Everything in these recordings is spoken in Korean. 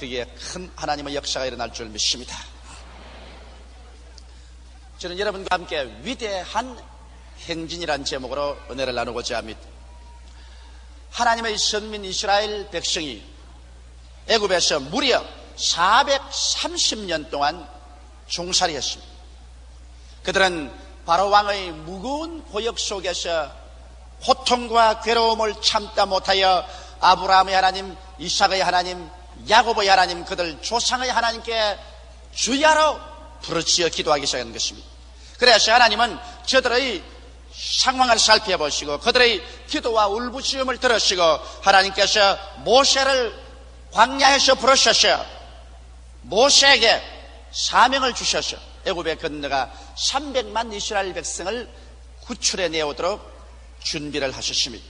뒤에 큰 하나님의 역사가 일어날 줄 믿습니다. 저는 여러분과 함께 위대한 행진이란 제목으로 은혜를 나누고자 합니다. 하나님의 선민 이스라엘 백성이 애굽에서 무려 430년 동안 종살이 했습니다. 그들은 바로 왕의 무거운 고역 속에서 고통과 괴로움을 참다 못하여 아브라함의 하나님, 이삭의 하나님, 야곱의 하나님, 그들 조상의 하나님께 주야로 부르짖어 기도하기 시작한 것입니다. 그래서 하나님은 저들의 상황을 살펴보시고 그들의 기도와 울부짖음을 들으시고 하나님께서 모세를 광야에서 부르셔서 모세에게 사명을 주셔서 애굽에 건너가 300만 이스라엘 백성을 구출해 내오도록 준비를 하셨습니다.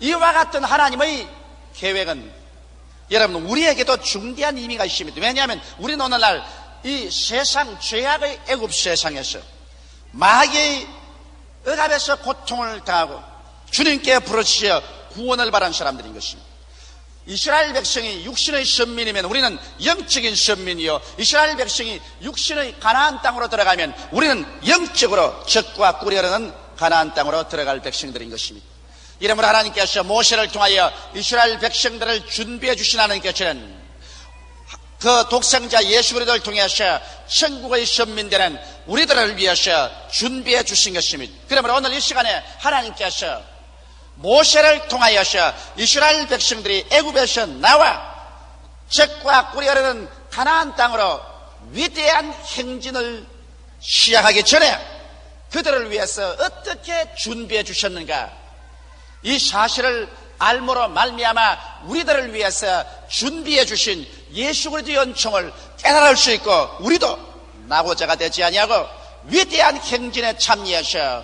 이와 같은 하나님의 계획은 여러분 우리에게도 중대한 의미가 있습니다. 왜냐하면 우리는 오늘날 이 세상 죄악의 애굽 세상에서 마귀의 억압에서 고통을 당하고 주님께 부르짖어 구원을 바란 사람들인 것입니다. 이스라엘 백성이 육신의 선민이면 우리는 영적인 선민이요, 이스라엘 백성이 육신의 가나안 땅으로 들어가면 우리는 영적으로 적과 꾸려르는 가나안 땅으로 들어갈 백성들인 것입니다. 이러므로 하나님께서 모세를 통하여 이스라엘 백성들을 준비해 주신 하나님께서는 그 독생자 예수 그리스도를 통해서 천국의 선민되는 우리들을 위해서 준비해 주신 것입니다. 그러므로 오늘 이 시간에 하나님께서 모세를 통하여서 이스라엘 백성들이 애굽에서 나와 적과 꾸려르는 가나안 땅으로 위대한 행진을 시작하기 전에 그들을 위해서 어떻게 준비해 주셨는가, 이 사실을 알므로 말미암아 우리들을 위해서 준비해 주신 예수 그리스도의 은총을 깨달을 수 있고 우리도 낙오자가 되지 아니하고 위대한 행진에 참여해서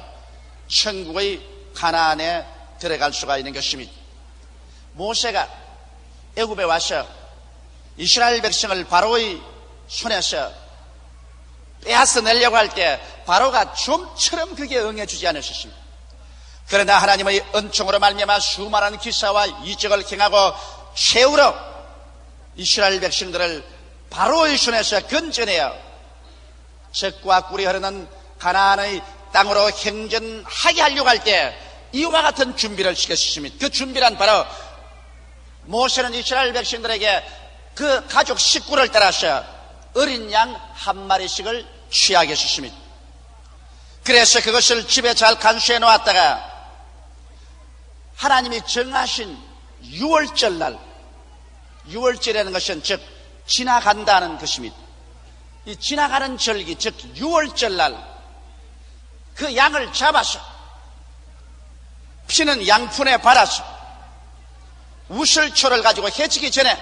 천국의 가나안에 들어갈 수가 있는 것입니다. 모세가 애굽에 와서 이스라엘 백성을 바로의 손에서 빼앗아내려고 할 때 바로가 좀처럼 그게 응해주지 않으셨습니다. 그러나 하나님의 은총으로 말미암아 수많은 기사와 이적을 행하고 최후로 이스라엘 백성들을 바로의 손에서 건져내어 적과 꿀이 흐르는 가나안의 땅으로 행전하게 하려고 할 때 이와 같은 준비를 시켰습니다. 그 준비란 바로 모세는 이스라엘 백성들에게 그 가족 식구를 따라서 어린 양 한 마리씩을 취하게 했습니다. 그래서 그것을 집에 잘 간수해 놓았다가 하나님이 정하신 유월절 날, 유월절이라는 것은 즉 지나간다는 것입니다. 이 지나가는 절기, 즉 유월절 날 그 양을 잡아서 피는 양푼에 발아서 우슬초를 가지고 해지기 전에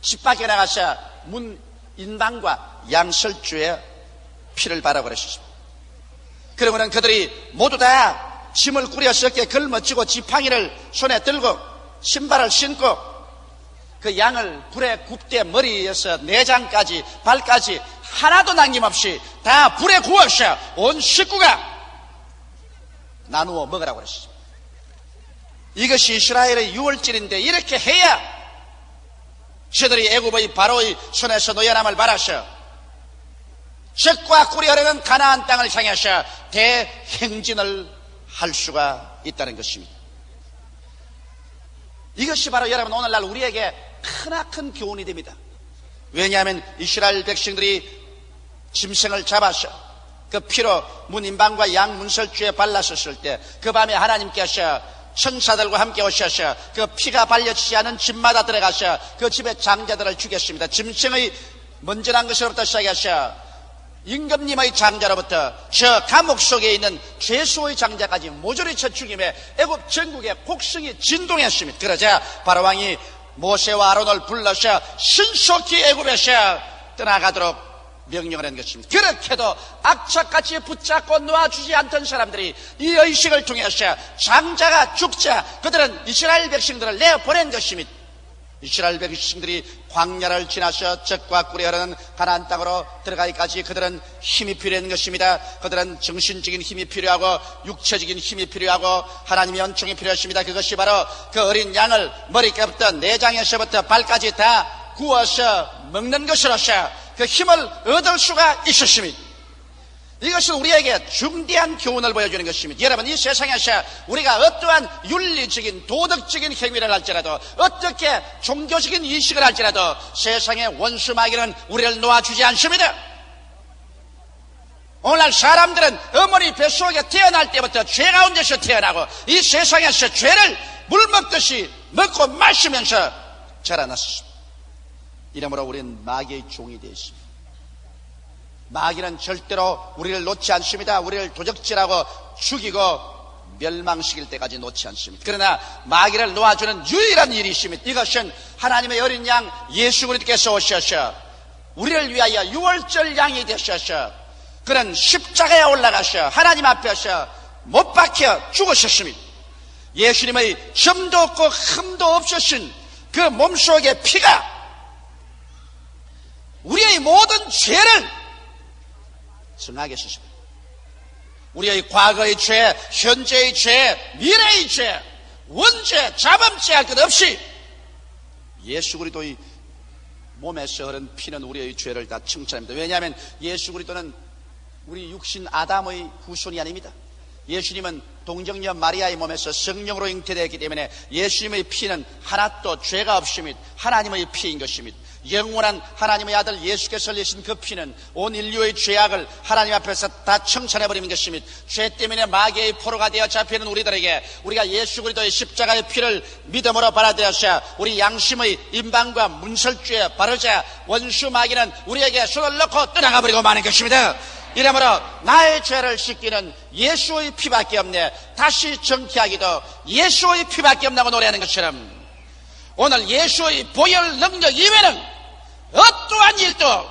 집 밖에 나가서 문 인방과 양설주에 피를 발아버렸습니다. 그러고는 그들이 모두 다 짐을 꾸려서 어깨에 걸머쥐고 지팡이를 손에 들고 신발을 신고 그 양을 불에 굽되 머리에서 내장까지 발까지 하나도 남김없이 다 불에 구워서 온 식구가 나누어 먹으라고 그랬습니다. 이것이 이스라엘의 유월절인데 이렇게 해야 저들이 애굽의 바로의 손에서 노여남을 바라서 적과 꿀이 흐르는 가나안 땅을 향해서 대행진을 할 수가 있다는 것입니다. 이것이 바로 여러분 오늘날 우리에게 크나큰 교훈이 됩니다. 왜냐하면 이스라엘 백성들이 짐승을 잡아서 그 피로 문인방과 양 문설주에 발랐었을 때 그 밤에 하나님께서 천사들과 함께 오셔서 그 피가 발려지지 않은 집마다 들어가서 그 집의 장자들을 죽였습니다. 짐승의 먼저 난 것으로부터 시작해서 임금님의 장자로부터 저 감옥 속에 있는 죄수의 장자까지 모조리 쳐 죽임에 애굽 전국의 곡성이 진동했습니다. 그러자 바로왕이 모세와 아론을 불러서 신속히 애굽에서 떠나가도록 명령을 한 것입니다. 그렇게도 악착같이 붙잡고 놓아주지 않던 사람들이 이 의식을 통해서 장자가 죽자 그들은 이스라엘 백성들을 내보낸 것입니다. 이스라엘 백성들이 광야를 지나서 적과 꿀이 흐르는 가나안 땅으로 들어가기까지 그들은 힘이 필요한 것입니다. 그들은 정신적인 힘이 필요하고 육체적인 힘이 필요하고 하나님의 은총이 필요했습니다. 그것이 바로 그 어린 양을 머리부터 내장에서부터 발까지 다 구하셔 먹는 것이라셔 그 힘을 얻을 수가 있으십니다. 이것은 우리에게 중대한 교훈을 보여주는 것입니다. 여러분, 이 세상에서 우리가 어떠한 윤리적인 도덕적인 행위를 할지라도, 어떻게 종교적인 인식을 할지라도 세상의 원수 마귀는 우리를 놓아주지 않습니다. 오늘날 사람들은 어머니 뱃속에 태어날 때부터 죄 가운데서 태어나고 이 세상에서 죄를 물 먹듯이 먹고 마시면서 자라났습니다. 이러므로 우리는 마귀의 종이 되어 있습니다. 마귀는 절대로 우리를 놓지 않습니다. 우리를 도적질하고 죽이고 멸망시킬 때까지 놓지 않습니다. 그러나 마귀를 놓아주는 유일한 일이 있습니다. 이것은 하나님의 어린 양 예수 그리스도께서 오셔서 우리를 위하여 유월절 양이 되셔서 그는 십자가에 올라가셔 하나님 앞에서 못 박혀 죽으셨습니다. 예수님의 점도 없고 흠도 없으신 그 몸속의 피가 우리의 모든 죄를 증하게 하셨습니다. 우리의 과거의 죄, 현재의 죄, 미래의 죄, 원죄, 자범죄 할 것 없이 예수 그리스도의 몸에서 흐른 피는 우리의 죄를 다 청산합니다. 왜냐하면 예수 그리스도는 우리 육신 아담의 후손이 아닙니다. 예수님은 동정녀 마리아의 몸에서 성령으로 잉태되었기 때문에 예수님의 피는 하나도 죄가 없습니다. 하나님의 피인 것입니다. 영원한 하나님의 아들 예수께서 흘리신 그 피는 온 인류의 죄악을 하나님 앞에서 다 청산해버리는 것입니다. 죄 때문에 마귀의 포로가 되어 잡히는 우리들에게 우리가 예수 그리스도의 십자가의 피를 믿음으로 받아들여서 우리 양심의 인방과 문설주에 바르자 원수 마귀는 우리에게 손을 넣고 떠나가버리고 마는 것입니다. 이러므로 나의 죄를 씻기는 예수의 피밖에 없네, 다시 정쾌하기도 예수의 피밖에 없다고 노래하는 것처럼 오늘 예수의 보혈 능력 이외에는 어떠한 일도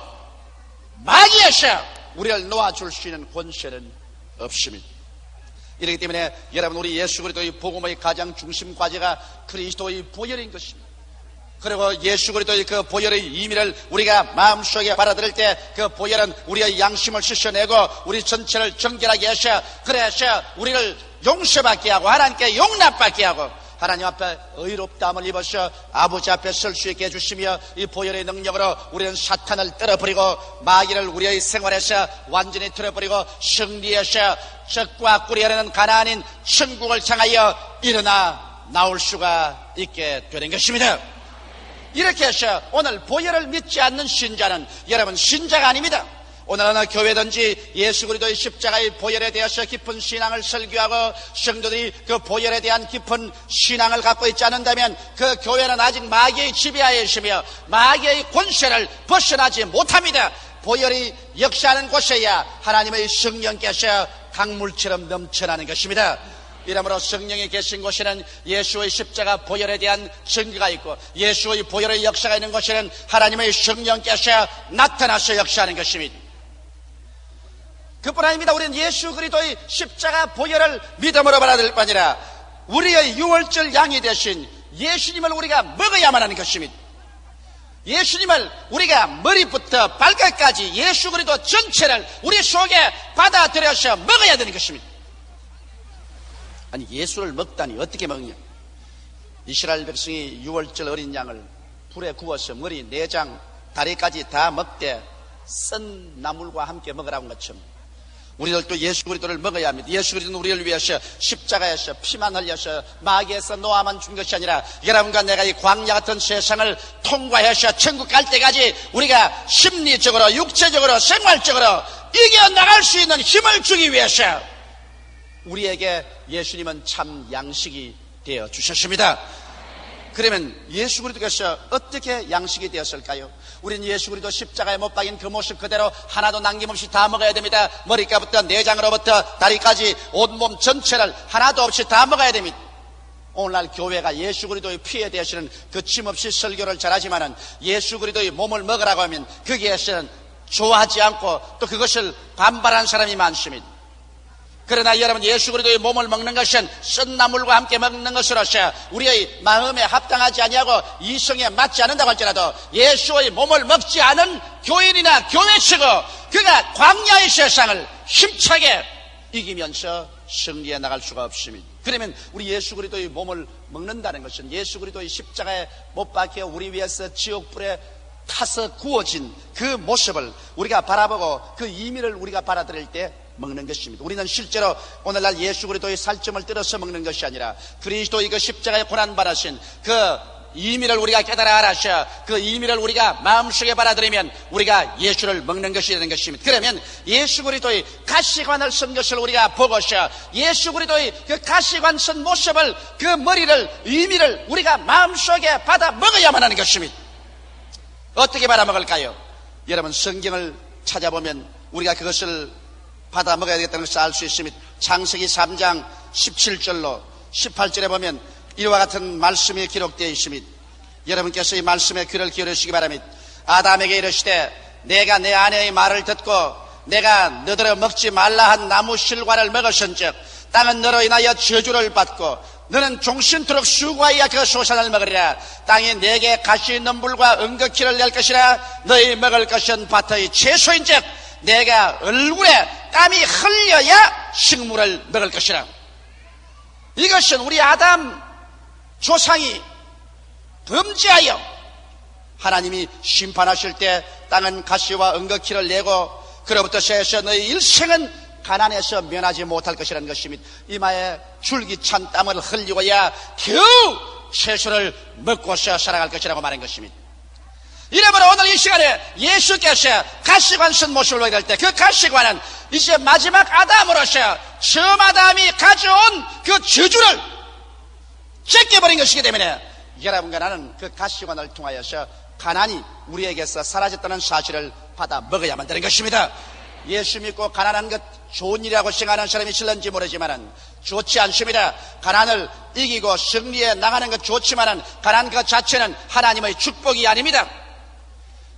마귀에서 우리를 놓아줄 수 있는 권세는 없습니다. 이렇기 때문에 여러분, 우리 예수 그리스도의 복음의 가장 중심 과제가 그리스도의 보혈인 것입니다. 그리고 예수 그리스도의 그 보혈의 의미를 우리가 마음속에 받아들일 때 그 보혈은 우리의 양심을 씻어내고 우리 전체를 정결하게 하셔 그래서 우리를 용서받게 하고 하나님께 용납받게 하고 하나님 앞에 의롭다함을 입어서 아버지 앞에 설 수 있게 해주시며 이 보혈의 능력으로 우리는 사탄을 떨어버리고 마귀를 우리의 생활에서 완전히 떨어버리고 승리해서 적과 꾸리하려는 가나안인 천국을 향하여 일어나 나올 수가 있게 되는 것입니다. 이렇게 해서 오늘 보혈을 믿지 않는 신자는 여러분 신자가 아닙니다. 오늘 어느 교회든지 예수 그리스도의 십자가의 보혈에 대해서 깊은 신앙을 설교하고 성도들이 그 보혈에 대한 깊은 신앙을 갖고 있지 않는다면 그 교회는 아직 마귀의 지배하에 있으며 마귀의 권세를 벗어나지 못합니다. 보혈이 역사하는 곳에야 하나님의 성령께서 강물처럼 넘쳐나는 것입니다. 이러므로 성령이 계신 곳에는 예수의 십자가 보혈에 대한 증거가 있고 예수의 보혈의 역사가 있는 곳에는 하나님의 성령께서 나타나서 역사하는 것입니다. 그뿐 아닙니다. 우리는 예수 그리스도의 십자가 보혈을 믿음으로 받아들일 뿐 아니라 우리의 유월절 양이 되신 예수님을 우리가 먹어야만 하는 것입니다. 예수님을 우리가 머리부터 발끝까지 예수 그리스도 전체를 우리 속에 받아들여서 먹어야 되는 것입니다. 아니, 예수를 먹다니 어떻게 먹냐? 이스라엘 백성이 유월절 어린 양을 불에 구워서 머리, 내장, 다리까지 다 먹되 쓴 나물과 함께 먹으라는 것처럼 우리들도 예수 그리스도를 먹어야 합니다. 예수 그리스도는 우리를 위해서 십자가에서 피만 흘려서 마귀에서 노아만 준 것이 아니라 여러분과 내가 이 광야 같은 세상을 통과해서 천국 갈 때까지 우리가 심리적으로, 육체적으로, 생활적으로 이겨나갈 수 있는 힘을 주기 위해서 우리에게 예수님은 참 양식이 되어 주셨습니다. 그러면 예수 그리스도께서 어떻게 양식이 되었을까요? 우린 예수 그리스도 십자가에 못 박인 그 모습 그대로 하나도 남김없이 다 먹어야 됩니다. 머리카락부터 내장으로부터 다리까지 온몸 전체를 하나도 없이 다 먹어야 됩니다. 오늘날 교회가 예수 그리스도의 피에 대해서는 그침없이 설교를 잘하지만은 예수 그리스도의 몸을 먹으라고 하면 거기에서는 좋아하지 않고 또 그것을 반발한 사람이 많습니다. 그러나 여러분, 예수 그리스도의 몸을 먹는 것은 쓴나물과 함께 먹는 것으로서 우리의 마음에 합당하지 아니하고 이성에 맞지 않는다고 할지라도 예수의 몸을 먹지 않은 교인이나 교회 측은 그가 광야의 세상을 힘차게 이기면서 승리해 나갈 수가 없습니다. 그러면 우리 예수 그리스도의 몸을 먹는다는 것은 예수 그리스도의 십자가에 못 박혀 우리 위해서 지옥불에 타서 구워진 그 모습을 우리가 바라보고 그 의미를 우리가 받아들일 때 먹는 것입니다. 우리는 실제로 오늘날 예수 그리스도의 살점을 뜯어서 먹는 것이 아니라 그리스도의 그 십자가의 고난받으신 그 의미를 우리가 깨달아 알아서 그 의미를 우리가 마음속에 받아들이면 우리가 예수를 먹는 것이 되는 것입니다. 그러면 예수 그리스도의 가시관을 쓴 것을 우리가 보고서 예수 그리스도의 그 가시관 쓴 모습을 그 머리를 의미를 우리가 마음속에 받아 먹어야만 하는 것입니다. 어떻게 받아 먹을까요? 여러분 성경을 찾아보면 우리가 그것을 받아 먹어야 되겠다는 것을 알 수 있습니다. 창세기 3장 17절로 18절에 보면 이와 같은 말씀이 기록되어 있습니다. 여러분께서 이 말씀에 귀를 기울여 주시기 바랍니다. 아담에게 이르시되 내가 내 아내의 말을 듣고 내가 너더러 먹지 말라 한 나무 실과를 먹었은즉 땅은 너로 인하여 저주를 받고 너는 종신토록 수고하여 그 소산을 먹으리라. 땅이 내게 가시 있는 불과 은극기를 낼 것이라. 너희 먹을 것은 밭의 채소인즉 내가 얼굴에 땀이 흘려야 식물을 먹을 것이라. 이것은 우리 아담 조상이 범죄하여 하나님이 심판하실 때 땅은 가시와 은극기를 내고 그로부터 새에서 너희 일생은 가난에서 면하지 못할 것이라는 것입니다. 이마에 줄기찬 땀을 흘리고야 겨우 채소를 먹고서 살아갈 것이라고 말한 것입니다. 이러므로 오늘 이 시간에 예수께서 가시관 쓴 모습을 보게 될 때 그 가시관은 이제 마지막 아담으로서 처음 아담이 가져온 그 저주를 제껴버린 것이기 때문에 여러분과 나는 그 가시관을 통하여서 가난이 우리에게서 사라졌다는 사실을 받아 먹어야만 되는 것입니다. 예수 믿고 가난한 것 좋은 일이라고 생각하는 사람이 있을런지 모르지만 좋지 않습니다. 가난을 이기고 승리해 나가는 것 좋지만 가난 그 자체는 하나님의 축복이 아닙니다.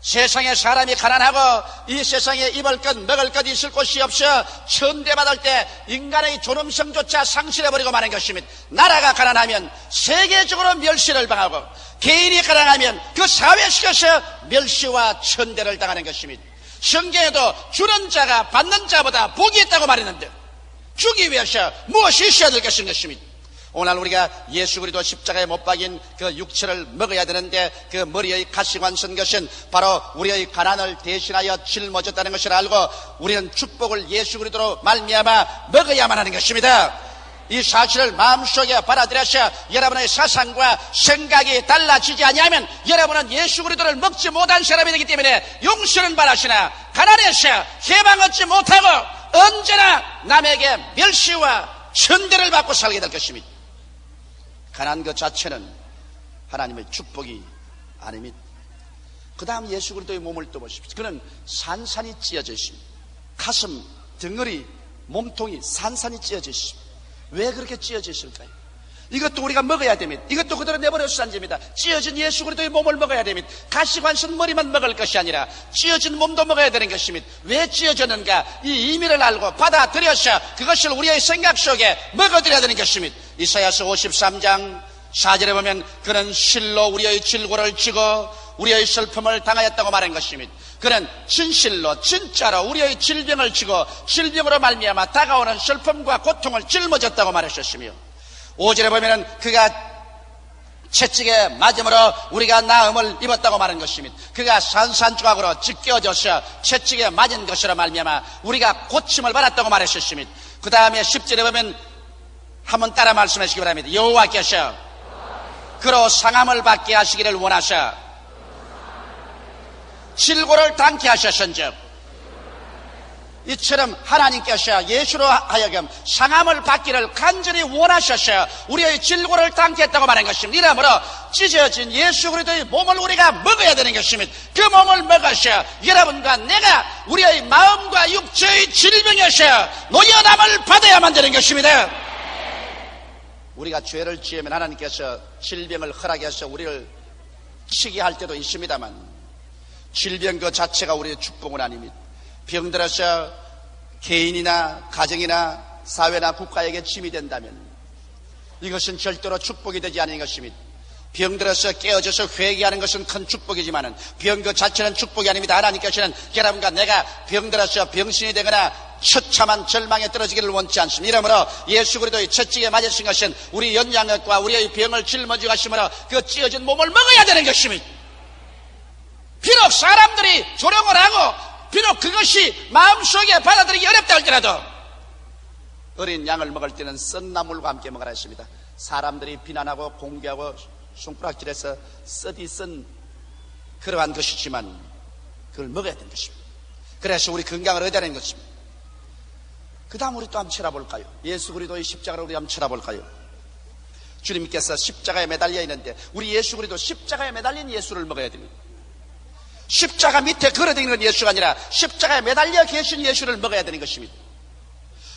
세상에 사람이 가난하고 이 세상에 입을 것 먹을 것 있을 곳이 없어 천대받을 때 인간의 존엄성조차 상실해버리고 마는 것입니다. 나라가 가난하면 세계적으로 멸시를 당하고 개인이 가난하면 그 사회 속에서 멸시와 천대를 당하는 것입니다. 성경에도 주는 자가 받는 자보다 복이 있다고 말했는데 주기 위해서 무엇이 있어야 될 것입니다. 오늘 우리가 예수 그리스도 십자가에 못 박인 그 육체를 먹어야 되는데 그 머리의 가시관 쓴 것은 바로 우리의 가난을 대신하여 짊어졌다는 것을 알고 우리는 축복을 예수 그리스도로 말미암아 먹어야만 하는 것입니다. 이 사실을 마음속에 받아들여서 여러분의 사상과 생각이 달라지지 아니하면 여러분은 예수 그리스도를 먹지 못한 사람이 되기 때문에 용서는 바라시나 가난에서 해방 얻지 못하고 언제나 남에게 멸시와 천대를 받고 살게 될 것입니다. 가난 그 자체는 하나님의 축복이 아닙니다. 그 다음 예수 그리스도의 몸을 또 보십시오. 그는 산산이 찢어져 있습니다. 가슴, 덩어리, 몸통이 산산이 찢어져 있습니다. 왜 그렇게 찢어져 있을까요? 이것도 우리가 먹어야 됩니다. 이것도 그대로 내버려서 산지입니다. 찢어진 예수 그리스도의 몸을 먹어야 됩니다. 가시관 쓴 머리만 먹을 것이 아니라 찢어진 몸도 먹어야 되는 것입니다. 왜 찢어졌는가? 이 의미를 알고 받아들여서 그것을 우리의 생각 속에 먹어들여야 되는 것입니다. 이사야서 53장 4절에 보면 그는 실로 우리의 질고를 지고 우리의 슬픔을 당하였다고 말한 것입니다. 그는 진실로 진짜로 우리의 질병을 지고 질병으로 말미암아 다가오는 슬픔과 고통을 짊어졌다고 말했었으며 5절에 보면은 그가 채찍에 맞음으로 우리가 나음을 입었다고 말한 것입니다. 그가 산산조각으로 찢겨져서 채찍에 맞은 것으로 말미암아 우리가 고침을 받았다고 말했었습니다. 그 다음에 10절에 보면 한번 따라 말씀하시기 바랍니다. 여호와께서 그로 상함을 받게 하시기를 원하사 질고를 당케 하셨은즉 이처럼 하나님께서 예수로 하여금 상함을 받기를 간절히 원하셔서 우리의 질고를 당케 했다고 말한 것입니다. 이러므로 찢어진 예수 그리스도의 몸을 우리가 먹어야 되는 것입니다. 그 몸을 먹어서 여러분과 내가 우리의 마음과 육체의 질병에서 노여남을 받아야만 되는 것입니다. 우리가 죄를 지으면 하나님께서 질병을 허락해서 우리를 치게 할 때도 있습니다만 질병 그 자체가 우리의 축복은 아닙니다. 병들어서 개인이나 가정이나 사회나 국가에게 짐이 된다면 이것은 절대로 축복이 되지 않는 것입니다. 병들어서 깨어져서 회개하는 것은 큰 축복이지만 병 그 자체는 축복이 아닙니다. 하나님께서는 여러분과 내가 병들어서 병신이 되거나 처참한 절망에 떨어지기를 원치 않습니다. 이러므로 예수 그리스도의 채찍에 맞으신 것은 우리 연약과 우리의 병을 짊어지고 가심으로 그 찢어진 몸을 먹어야 되는 것입니다. 비록 사람들이 조롱을 하고 비록 그것이 마음속에 받아들이기 어렵다 할지라도 어린 양을 먹을 때는 썬나물과 함께 먹으라 했습니다. 사람들이 비난하고 공개하고 숭부락질해서 써디 쓴 그러한 것이지만 그걸 먹어야 되는 것입니다. 그래서 우리 건강을 얻어야 되는 것입니다. 그 다음 우리 또 한번 쳐다볼까요? 예수 그리스도의 십자가를 우리 한번 쳐다볼까요? 주님께서 십자가에 매달려 있는데 우리 예수 그리스도 십자가에 매달린 예수를 먹어야 됩니다. 십자가 밑에 걸어다니는 건 예수가 아니라 십자가에 매달려 계신 예수를 먹어야 되는 것입니다.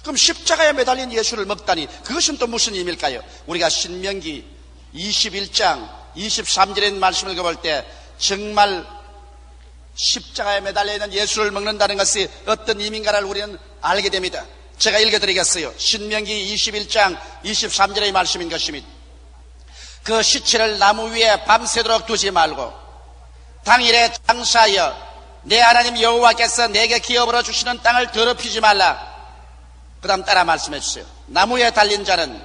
그럼 십자가에 매달린 예수를 먹다니 그것은 또 무슨 의미일까요? 우리가 신명기 21장 23절의 말씀을 읽어볼 때 정말 십자가에 매달려 있는 예수를 먹는다는 것이 어떤 의미인가를 우리는 알게 됩니다. 제가 읽어드리겠어요. 신명기 21장 23절의 말씀인 것입니다. 그 시체를 나무 위에 밤새도록 두지 말고 당일에 장사하여 내 하나님 여호와께서 내게 기업으로 주시는 땅을 더럽히지 말라. 그 다음 따라 말씀해 주세요. 나무에 달린 자는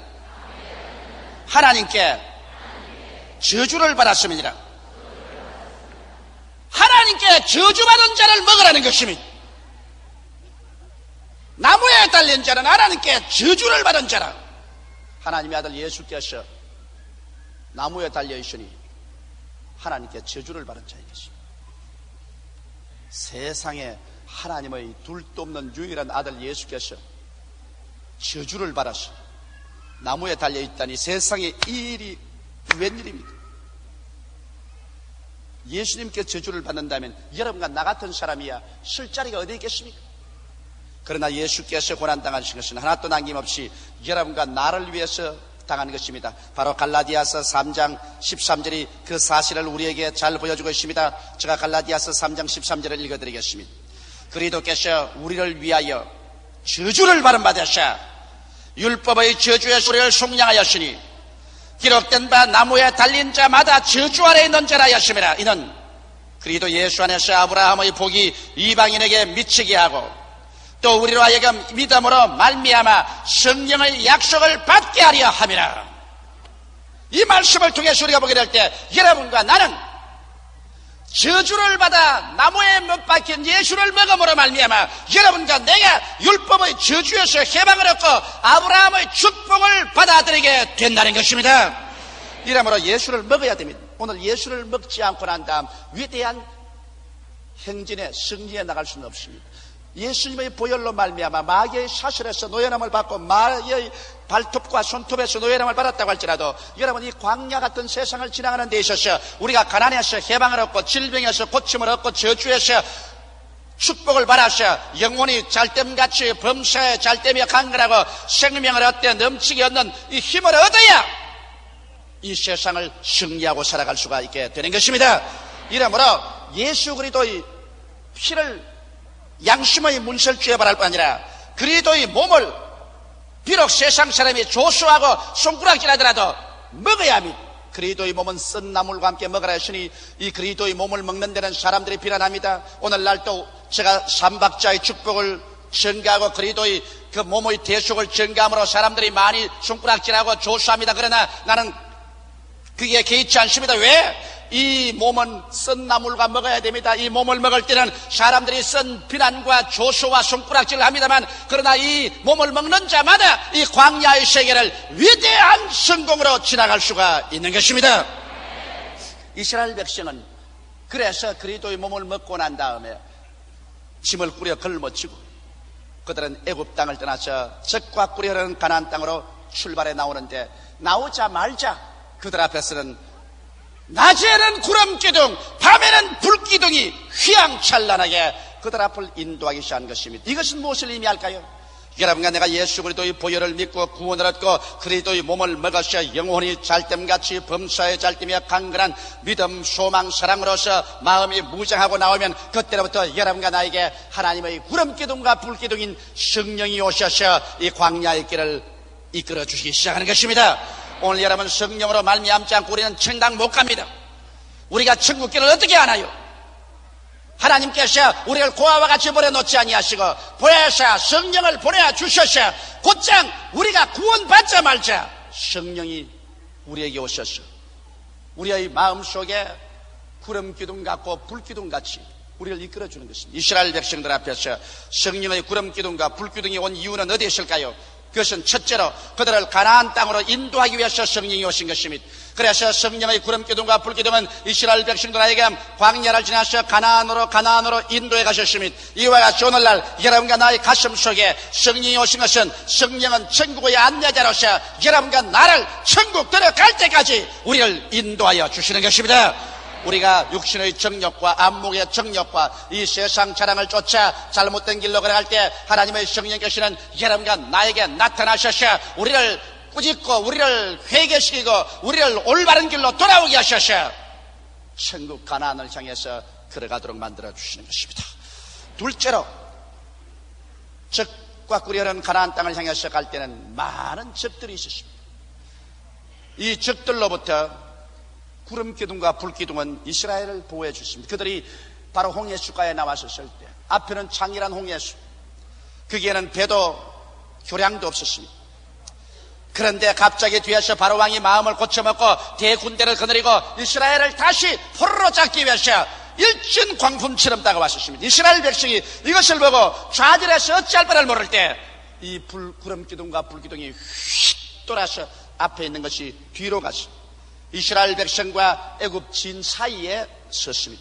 하나님께 저주를 받았음이니라. 하나님께 저주받은 자를 먹으라는 것입니다. 나무에 달린 자는 하나님께 저주를 받은 자라. 하나님의 아들 예수께서 나무에 달려 있으니 하나님께 저주를 받은 자인 것입니다. 세상에 하나님의 둘도 없는 유일한 아들 예수께서 저주를 받아서 나무에 달려 있다니 세상에 이 일이 웬일입니까? 예수님께 저주를 받는다면 여러분과 나 같은 사람이야 쉴 자리가 어디 있겠습니까? 그러나 예수께서 고난당하신 것은 하나도 남김없이 여러분과 나를 위해서 당한 것입니다. 바로 갈라디아서 3장 13절이 그 사실을 우리에게 잘 보여주고 있습니다. 제가 갈라디아서 3장 13절을 읽어드리겠습니다. 그리스도께서 우리를 위하여 저주를 받으사 율법의 저주의 소리를 속량하였으니 기록된 바 나무에 달린 자마다 저주 아래 있는 자라 였음이라. 이는 그리스도 예수 안에서 아브라함의 복이 이방인에게 미치게 하고 또 우리로 하여금 믿음으로 말미암아 성령의 약속을 받게 하려 함이라. 이 말씀을 통해서 우리가 보게 될 때 여러분과 나는 저주를 받아 나무에 못 박힌 예수를 먹음으로 말미암아 여러분과 내가 율법의 저주에서 해방을 얻고 아브라함의 축복을 받아들이게 된다는 것입니다. 이러므로 예수를 먹어야 됩니다. 오늘 예수를 먹지 않고 난 다음 위대한 행진에 승리해 나갈 수는 없습니다. 예수님의 보혈로 말미암아 마귀의 사슬에서 노예남을 받고 마귀의 발톱과 손톱에서 노예남을 받았다고 할지라도 여러분 이 광야 같은 세상을 지나가는 데 있어서 우리가 가난에서 해방을 얻고 질병에서 고침을 얻고 저주에서 축복을 받아서 영혼이 잘됨같이 범사에 잘됨이 강건하고 생명을 얻되 넘치게 얻는 이 힘을 얻어야 이 세상을 승리하고 살아갈 수가 있게 되는 것입니다. 이러므로 예수 그리스도의 피를 양심의 문설주에 바랄 뿐 아니라 그리스도의 몸을 비록 세상 사람이 조수하고 손가락질하더라도 먹어야 합니다. 그리스도의 몸은 쓴 나물과 함께 먹으라 했으니 이 그리스도의 몸을 먹는 데는 사람들이 비난합니다. 오늘날 또 제가 삼박자의 축복을 증가하고 그리스도의 그 몸의 대속을 증가함으로 사람들이 많이 손가락질하고 조수합니다. 그러나 나는 그게 개의치 않습니다. 왜? 이 몸은 쓴 나물과 먹어야 됩니다. 이 몸을 먹을 때는 사람들이 쓴 비난과 조소와 손가락질을 합니다만 그러나 이 몸을 먹는 자마다 이 광야의 세계를 위대한 성공으로 지나갈 수가 있는 것입니다. 이스라엘 백성은 그래서 그리스도의 몸을 먹고 난 다음에 짐을 꾸려 걸머치고 그들은 애굽 땅을 떠나서 적과 꿀이 흐르는 가나안 땅으로 출발해 나오는데 나오자 말자 그들 앞에서는 낮에는 구름기둥 밤에는 불기둥이 휘황찬란하게 그들 앞을 인도하기 시작한 것입니다. 이것은 무엇을 의미할까요? 여러분과 내가 예수 그리스도의 보혈을 믿고 구원을 얻고 그리스도의 몸을 먹어서 영혼이 잘됨같이 범사에 잘됨이야 강건한 믿음, 소망, 사랑으로서 마음이 무장하고 나오면 그때로부터 여러분과 나에게 하나님의 구름기둥과 불기둥인 성령이 오셔서 이 광야의 길을 이끌어주시기 시작하는 것입니다. 오늘 여러분 성령으로 말미암지 않고 우리는 천당 못 갑니다. 우리가 천국길을 어떻게 아나요? 하나님께서 우리를 고아와 같이 보내놓지 아니하시고 보내사 성령을 보내야 주셔서 곧장 우리가 구원받자 말자 성령이 우리에게 오셔서 우리의 마음속에 구름 기둥 같고 불 기둥 같이 우리를 이끌어주는 것입니다. 이스라엘 백성들 앞에서 성령의 구름 기둥과 불 기둥이 온 이유는 어디에 있을까요? 그것은 첫째로 그들을 가나안 땅으로 인도하기 위해서 성령이 오신 것입니다. 그래서 성령의 구름 기둥과 불 기둥은 이스라엘 백성들에게 광야를 지나서 가나안으로 인도해 가셨습니다. 이와 같이 오늘날 여러분과 나의 가슴 속에 성령이 오신 것은 성령은 천국의 안내자로서 여러분과 나를 천국 들어갈 때까지 우리를 인도하여 주시는 것입니다. 우리가 육신의 정욕과 안목의 정욕과 이 세상 자랑을 쫓아 잘못된 길로 걸어갈 때 하나님의 성령께서는 여러분과 나에게 나타나셔서 우리를 꾸짖고 우리를 회개시키고 우리를 올바른 길로 돌아오게 하셔서 천국 가나안을 향해서 걸어가도록 만들어주시는 것입니다. 둘째로 적과 꾸려는 가나안 땅을 향해서 갈 때는 많은 적들이 있었습니다. 이 적들로부터 구름 기둥과 불 기둥은 이스라엘을 보호해 주십니다. 그들이 바로 홍해수가에 나왔었을 때 앞에는 창이란 홍해수, 거기에는 배도 교량도 없었습니다. 그런데 갑자기 뒤에서 바로 왕이 마음을 고쳐먹고 대군대를 거느리고 이스라엘을 다시 포로로 잡기 위해서 일진 광풍처럼 다가왔었습니다. 이스라엘 백성이 이것을 보고 좌절해서 어찌할 바를 모를 때 이 구름 기둥과 불 기둥이 휙 돌아서 앞에 있는 것이 뒤로 가서 이스라엘 백성과 애굽진 사이에 섰습니다.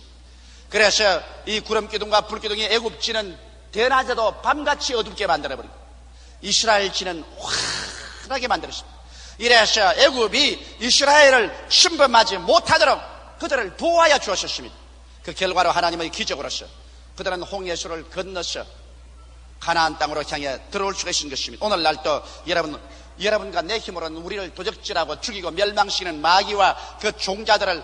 그래서 이 구름기둥과 불기둥이 애굽진은 대낮에도 밤같이 어둡게 만들어버리고 이스라엘진은 환하게 만들었습니다. 이래서 애굽이 이스라엘을 침범하지 못하도록 그들을 보호하여 주었습니다. 그 결과로 하나님의 기적으로서 그들은 홍해수를 건너서 가나안 땅으로 향해 들어올 수가 있는 것입니다. 오늘날도 여러분과 내 힘으로는 우리를 도적질하고 죽이고 멸망시키는 마귀와 그 종자들을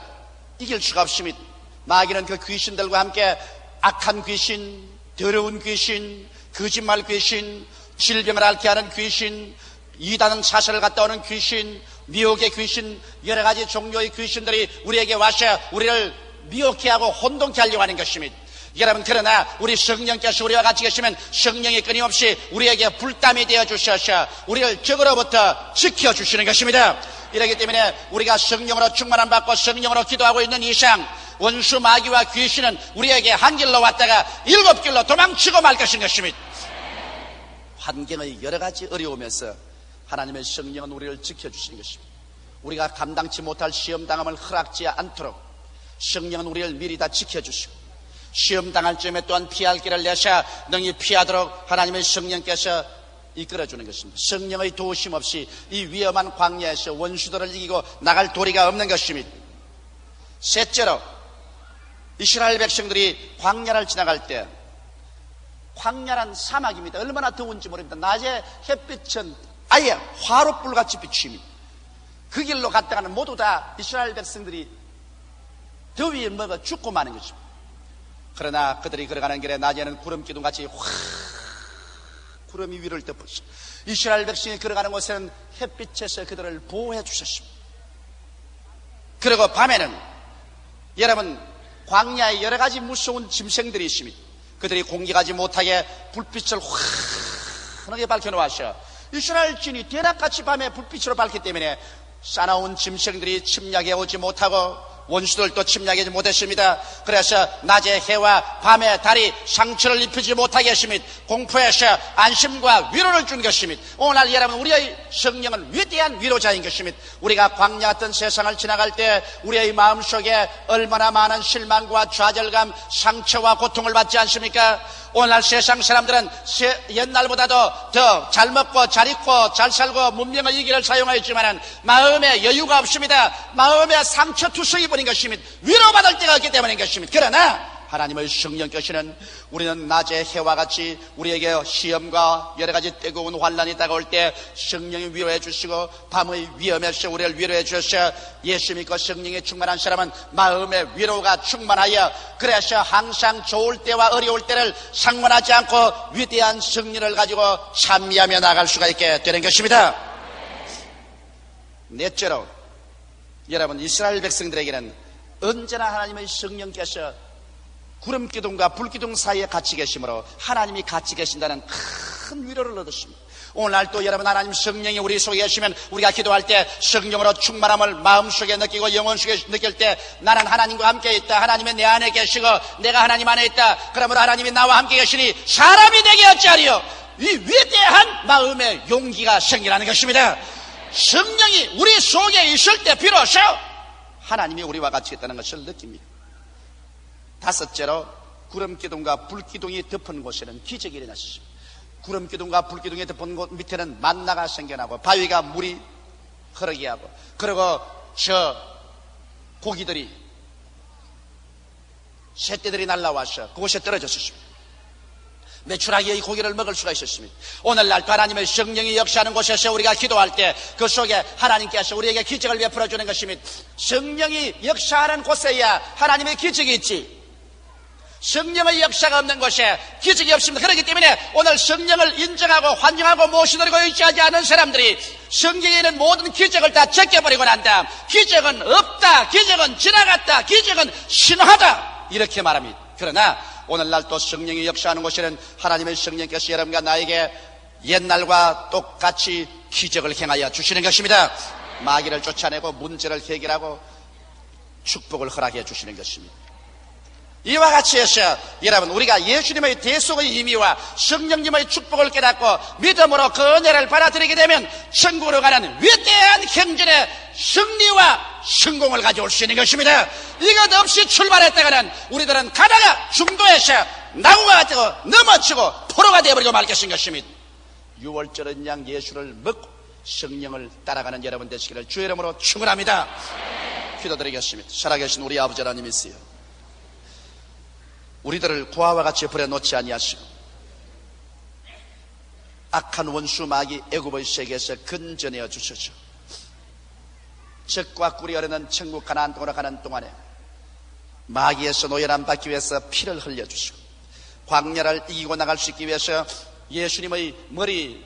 이길 수가 없습니다. 마귀는 그 귀신들과 함께 악한 귀신, 더러운 귀신, 거짓말 귀신, 질병을 앓게 하는 귀신, 이단은 사슬을 갖다 오는 귀신, 미혹의 귀신, 여러 가지 종류의 귀신들이 우리에게 와서 우리를 미혹해 하고 혼동케 하려고 하는 것입니다. 여러분, 그러나 우리 성령께서 우리와 같이 계시면 성령이 끊임없이 우리에게 불담이 되어주셔서 우리를 적으로부터 지켜주시는 것입니다. 이렇기 때문에 우리가 성령으로 충만함 받고 성령으로 기도하고 있는 이상 원수 마귀와 귀신은 우리에게 한 길로 왔다가 일곱 길로 도망치고 말 것인 것입니다. 환경의 여러 가지 어려우면서 하나님의 성령은 우리를 지켜주시는 것입니다. 우리가 감당치 못할 시험당함을 허락지 않도록 성령은 우리를 미리 다 지켜주시고 시험당할 쯤에 또한 피할 길을 내서 능히 피하도록 하나님의 성령께서 이끌어주는 것입니다. 성령의 도우심 없이 이 위험한 광야에서 원수들을 이기고 나갈 도리가 없는 것입니다. 셋째로 이스라엘 백성들이 광야를 지나갈 때 광야란 사막입니다. 얼마나 더운지 모릅니다. 낮에 햇빛은 아예 화롯불같이 비칩니다. 그 길로 갔다가는 모두 다 이스라엘 백성들이 더위에 먹어 죽고 마는 것입니다. 그러나 그들이 걸어가는 길에 낮에는 구름 기둥같이 확 구름이 위를 덮었어. 이스라엘 백성이 걸어가는 곳에는 햇빛에서 그들을 보호해 주셨습니다. 그리고 밤에는 여러분 광야에 여러 가지 무서운 짐승들이 있습니다. 그들이 공격하지 못하게 불빛을 환하게 밝혀놓으셔 이스라엘 진이 대낮같이 밤에 불빛으로 밝기 때문에 싸나운 짐승들이 침략해 오지 못하고 원수들도 침략하지 못했습니다. 그래서 낮에 해와 밤에 달이 상처를 입히지 못하게 했습니다. 공포에서 안심과 위로를 준 것입니다. 오늘 여러분 우리의 성령은 위대한 위로자인 것입니다. 우리가 광야 같은 세상을 지나갈 때 우리의 마음속에 얼마나 많은 실망과 좌절감, 상처와 고통을 받지 않습니까? 오늘날 세상 사람들은 옛날보다도 더 잘 먹고 잘 입고 잘 살고 문명의 이기를 사용하였지만 마음에 여유가 없습니다. 마음에 상처 투성이 분인 것입니다. 위로받을 때가 없기 때문인 것입니다. 그러나 하나님의 성령께서는 우리는 낮에 해와 같이 우리에게 시험과 여러 가지 뜨거운 환란이 다가올 때 성령이 위로해 주시고 밤의 위험에서 우리를 위로해 주셔서 예수 믿고 성령이 충만한 사람은 마음의 위로가 충만하여 그래서 항상 좋을 때와 어려울 때를 상관하지 않고 위대한 승리를 가지고 찬미하며 나갈 수가 있게 되는 것입니다. 넷째로 여러분 이스라엘 백성들에게는 언제나 하나님의 성령께서 구름 기둥과 불 기둥 사이에 같이 계심으로 하나님이 같이 계신다는 큰 위로를 얻었습니다. 오늘날도 여러분 하나님 성령이 우리 속에 계시면 우리가 기도할 때 성령으로 충만함을 마음속에 느끼고 영혼속에 느낄 때 나는 하나님과 함께 있다. 하나님이 내 안에 계시고 내가 하나님 안에 있다. 그러므로 하나님이 나와 함께 계시니 사람이 되게 어찌하리요. 이 위대한 마음의 용기가 생기라는 것입니다. 성령이 우리 속에 있을 때 비로소 하나님이 우리와 같이 있다는 것을 느낍니다. 다섯째로 구름기둥과 불기둥이 덮은 곳에는 기적이 일어났습니다. 구름기둥과 불기둥이 덮은 곳 밑에는 만나가 생겨나고 바위가 물이 흐르게 하고 그리고 저 고기들이 새떼들이 날라와서 그곳에 떨어졌습니다. 메추라기의 고기를 먹을 수가 있었습니다. 오늘날도 하나님의 성령이 역사하는 곳에서 우리가 기도할 때 그 속에 하나님께서 우리에게 기적을 베풀어주는 것입니다. 성령이 역사하는 곳에야 하나님의 기적이 있지 성령의 역사가 없는 곳에 기적이 없습니다. 그렇기 때문에 오늘 성령을 인정하고 환영하고 모시고 의지하지 않은 사람들이 성경에 있는 모든 기적을 다 제껴버리고 난 다음 기적은 없다, 기적은 지나갔다, 기적은 신화다 이렇게 말합니다. 그러나 오늘날 또 성령이 역사하는 곳에는 하나님의 성령께서 여러분과 나에게 옛날과 똑같이 기적을 행하여 주시는 것입니다. 마귀를 쫓아내고 문제를 해결하고 축복을 허락해 주시는 것입니다. 이와 같이 해서 여러분 우리가 예수님의 대속의 의미와 성령님의 축복을 깨닫고 믿음으로 그 은혜를 받아들이게 되면 천국으로 가는 위대한 행진의 승리와 성공을 가져올 수 있는 것입니다. 이것 없이 출발했다가는 우리들은 가다가 중도에서 나무가 같고 넘어지고 포로가 되어버리고 말겠은 것입니다. 유월절은 양 예수를 먹고 성령을 따라가는 여러분 되시기를 주의 이름으로 축원합니다. 기도드리겠습니다. 살아계신 우리 아버지 하나님이시여 우리들을 고아와 같이 버려놓지 아니하시고 악한 원수 마귀 애굽의 세계에서 건져내어 주셔서 적과 꿀이 어르는 천국 가나안 땅으로 가는 동안에 마귀에서 노예를 안 받기 위해서 피를 흘려주시고 광야를 이기고 나갈 수 있기 위해서 예수님의 머리,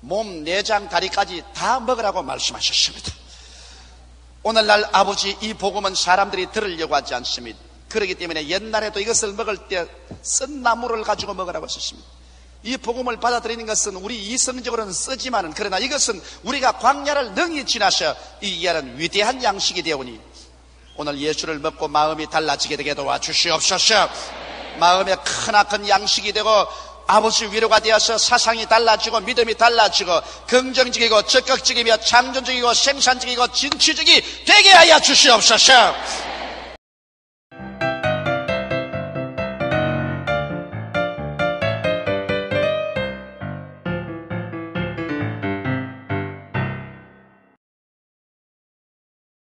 몸, 내장, 다리까지 다 먹으라고 말씀하셨습니다. 오늘날 아버지 이 복음은 사람들이 들으려고 하지 않습니다. 그렇기 때문에 옛날에도 이것을 먹을 때 쓴 나무를 가지고 먹으라고 했습니다. 이 복음을 받아들이는 것은 우리 이성적으로는 쓰지만은 그러나 이것은 우리가 광야를 능히 지나서 이 이하는 위대한 양식이 되오니 오늘 예수를 먹고 마음이 달라지게 되게 도와주시옵소서. 마음에 크나큰 양식이 되고 아버지 위로가 되어서 사상이 달라지고 믿음이 달라지고 긍정적이고 적극적이며 창조적이고 생산적이고 진취적이 되게 하여 주시옵소서.